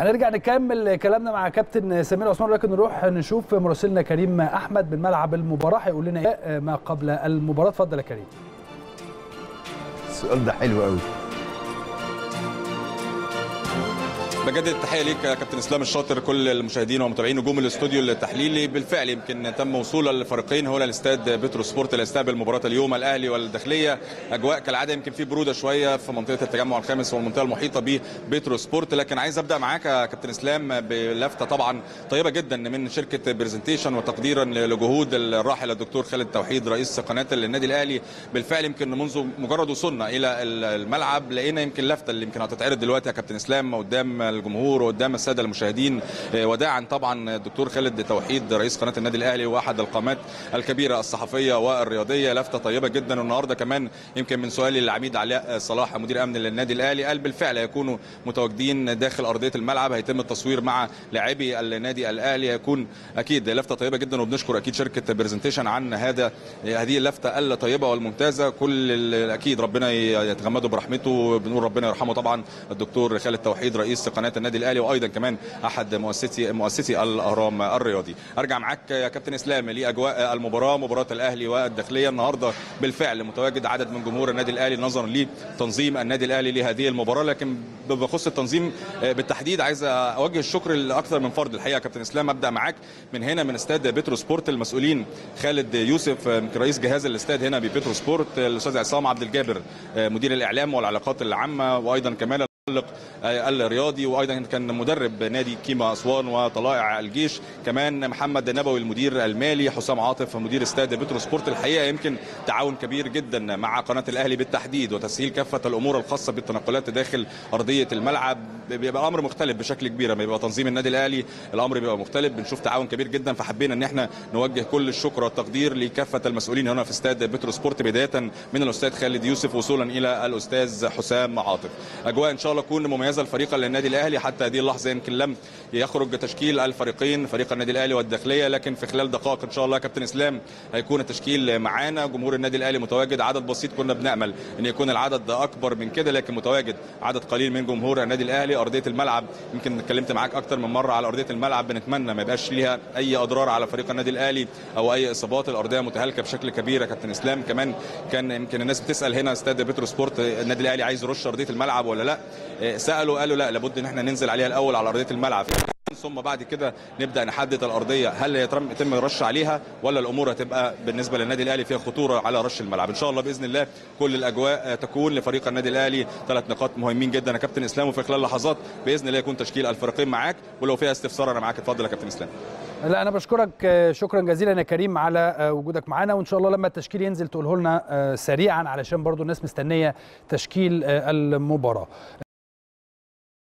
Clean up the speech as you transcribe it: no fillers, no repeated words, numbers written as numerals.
هنرجع نكمل كلامنا مع كابتن سمير عثمان، لكن نروح نشوف مراسلنا كريم أحمد من ملعب المباراة هيقول لنا ايه ما قبل المباراة. اتفضل يا كريم. السؤال ده حلو قوي. بجدد التحيه ليك يا كابتن اسلام الشاطر، كل المشاهدين ومتابعين نجوم الاستوديو التحليلي. بالفعل يمكن تم وصول الفريقين هنا لاستاد بتروسبورت لاستقبال مباراه اليوم الاهلي والداخليه. اجواء كالعاده يمكن في بروده شويه في منطقه التجمع الخامس والمنطقه المحيطه ببتروسبورت، لكن عايز ابدا معاك يا كابتن اسلام بلفته طبعا طيبه جدا من شركه بريزنتيشن، وتقديرا لجهود الراحل الدكتور خالد توحيد رئيس قناه النادي الاهلي. بالفعل يمكن منذ مجرد وصولنا الى الملعب لقينا يمكن لفته اللي يمكن هتتعرض دلوقتي يا كابتن اسلام قدام الجمهور وقدام الساده المشاهدين، وداعا طبعا الدكتور خالد توحيد رئيس قناه النادي الاهلي واحد القامات الكبيره الصحفيه والرياضيه. لفته طيبه جدا. والنهارده كمان يمكن من سؤالي للعميد علياء صلاح مدير امن للنادي الاهلي قال بالفعل هيكونوا متواجدين داخل ارضيه الملعب، هيتم التصوير مع لاعبي النادي الاهلي. هيكون اكيد لفته طيبه جدا، وبنشكر اكيد شركه برزنتيشن عن هذه اللفته الطيبه والممتازه. كل اكيد ربنا يتغمده برحمته، وبنقول ربنا يرحمه طبعا الدكتور خالد توحيد رئيس قناه النادي الاهلي، وايضا كمان احد مؤسسي الاهرام الرياضي. ارجع معاك يا كابتن اسلام لاجواء المباراه، مباراه الاهلي والداخليه النهارده. بالفعل متواجد عدد من جمهور النادي الاهلي نظرا لتنظيم النادي الاهلي لهذه المباراه، لكن بخصوص التنظيم بالتحديد عايز اوجه الشكر لاكثر من فرد الحقيقه يا كابتن اسلام. ابدا معاك من هنا من استاد بتروسبورت، المسؤولين خالد يوسف رئيس جهاز الاستاد هنا ببتروسبورت، الاستاذ عصام عبد الجابر مدير الاعلام والعلاقات العامه، وايضا كمان الرياضي، وايضا كان مدرب نادي كيما أسوان وطلائع الجيش، كمان محمد النبوي المدير المالي، حسام عاطف مدير استاد بتروسبورت. الحقيقه يمكن تعاون كبير جدا مع قناه الاهلي بالتحديد، وتسهيل كافه الامور الخاصه بالتنقلات داخل ارضيه الملعب. بيبقى امر مختلف بشكل كبير لما يبقى تنظيم النادي الاهلي، الامر بيبقى مختلف، بنشوف تعاون كبير جدا. فحبينا ان احنا نوجه كل الشكر والتقدير لكافه المسؤولين هنا في استاد بتروسبورت، بدايه من الاستاذ خالد يوسف وصولا الى الاستاذ حسام عاطف. اجواء ان شاء الله تكون مميزه الفريق للنادي الاهلي. حتى هذه اللحظه يمكن لم يخرج تشكيل الفريقين فريق النادي الاهلي والداخليه، لكن في خلال دقائق ان شاء الله كابتن اسلام هيكون التشكيل معانا. جمهور النادي الاهلي متواجد عدد بسيط، كنا بنامل ان يكون العدد اكبر من كده، لكن متواجد عدد قليل من جمهور النادي الاهلي. ارضيه الملعب يمكن اتكلمت معاك اكتر من مره على ارضيه الملعب، بنتمنى ما يبقاش ليها اي اضرار على فريق النادي الاهلي او اي اصابات. الارضيه متهالكه بشكل كبير يا كابتن اسلام. كمان كان يمكن الناس بتسال هنا استاد بتروسبورت النادي الاهلي عايز يرش ارضيه الملعب ولا لا، سالوا قالوا لا لابد ان احنا ننزل عليها الاول على ارضيه الملعب ثم بعد كده نبدا نحدد الارضيه هل يتم رش عليها ولا الامور هتبقى بالنسبه للنادي الاهلي فيها خطوره على رش الملعب. ان شاء الله باذن الله كل الاجواء تكون لفريق النادي الاهلي. 3 نقاط مهمين جدا يا كابتن اسلام، وفي خلال لحظات باذن الله يكون تشكيل الفريقين معاك، ولو فيها استفسار انا معاك. اتفضل يا كابتن اسلام. لا انا بشكرك شكرا جزيلا يا كريم على وجودك معانا، وان شاء الله لما التشكيل ينزل تقوله لنا سريعا علشان برضو الناس مستنيه تشكيل المباراه.